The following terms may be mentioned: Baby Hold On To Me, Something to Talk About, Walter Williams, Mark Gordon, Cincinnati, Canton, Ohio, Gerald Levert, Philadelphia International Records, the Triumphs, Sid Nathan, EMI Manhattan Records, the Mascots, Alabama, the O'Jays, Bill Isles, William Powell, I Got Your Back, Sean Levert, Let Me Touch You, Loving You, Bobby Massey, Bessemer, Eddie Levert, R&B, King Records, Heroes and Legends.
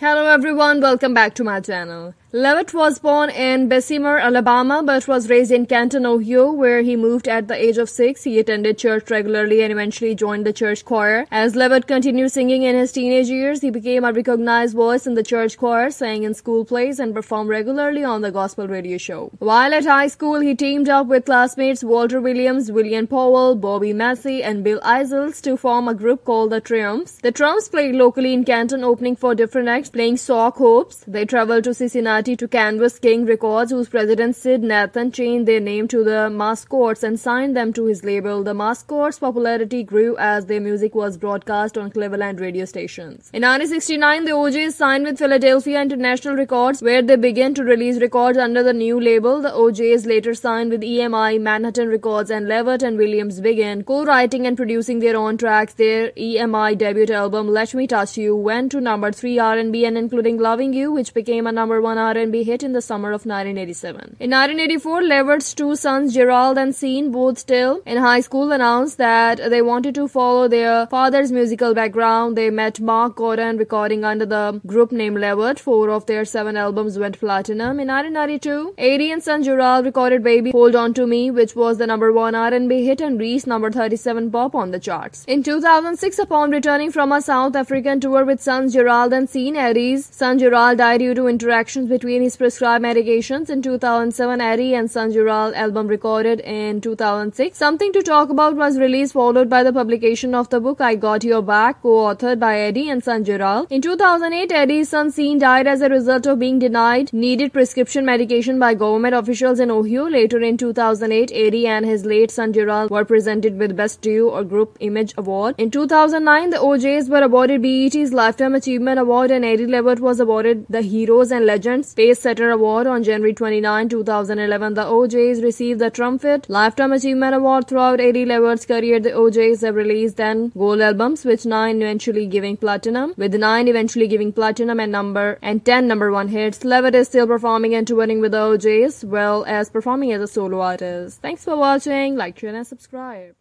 Hello everyone, welcome back to my channel. Levert was born in Bessemer, Alabama, but was raised in Canton, Ohio, where he moved at the age of 6. He attended church regularly and eventually joined the church choir. As Levert continued singing in his teenage years, he became a recognized voice in the church choir, sang in school plays, and performed regularly on the gospel radio show. While at high school, he teamed up with classmates Walter Williams, William Powell, Bobby Massey, and Bill Isles to form a group called the Triumphs. The Triumphs played locally in Canton, opening for different acts, playing sock hoops. They traveled to Cincinnati to canvass King Records, whose president Sid Nathan changed their name to the Mascots and signed them to his label. The Mascots' popularity grew as their music was broadcast on Cleveland radio stations. In 1969, the O'Jays signed with Philadelphia International Records, where they began to release records under the new label. The O'Jays later signed with EMI Manhattan Records, and Levert and Williams began co-writing and producing their own tracks. Their EMI debut album, Let Me Touch You, went to number 3 R&B and including Loving You, which became a number 1 R&B hit in the summer of 1987. In 1984, Levert's two sons, Gerald and Sean, both still in high school, announced that they wanted to follow their father's musical background. They met Mark Gordon, recording under the group name Levert. 4 of their 7 albums went platinum. In 1992, Eddie and son Gerald recorded Baby Hold On To Me, which was the number 1 R&B hit and reached number 37 pop on the charts. In 2006, upon returning from a South African tour with sons Gerald and Sean, Eddie's son Gerald died due to interactions between his prescribed medications. In 2007, Eddie and Son Gerald album recorded in 2006. Something to Talk About was released, followed by the publication of the book I Got Your Back, co-authored by Eddie and Son Gerald. In 2008, Eddie's son Sean died as a result of being denied needed prescription medication by government officials in Ohio. Later in 2008, Eddie and his late son Gerald were presented with Best Duo or Group Image Award. In 2009, the O'Jays were awarded BET's Lifetime Achievement Award, and Eddie Levert was awarded the Heroes and Legends Pace Setter Award. On January 29, 2011, the O'Jays received the Trumpet Lifetime Achievement Award. Throughout Eddie Levert's career, the O'Jays have released 10 gold albums, with 9 eventually giving platinum, and 10 number 1 hits. Levert is still performing and touring with the O'Jays, as well as performing as a solo artist. Thanks for watching. Like, share, and subscribe.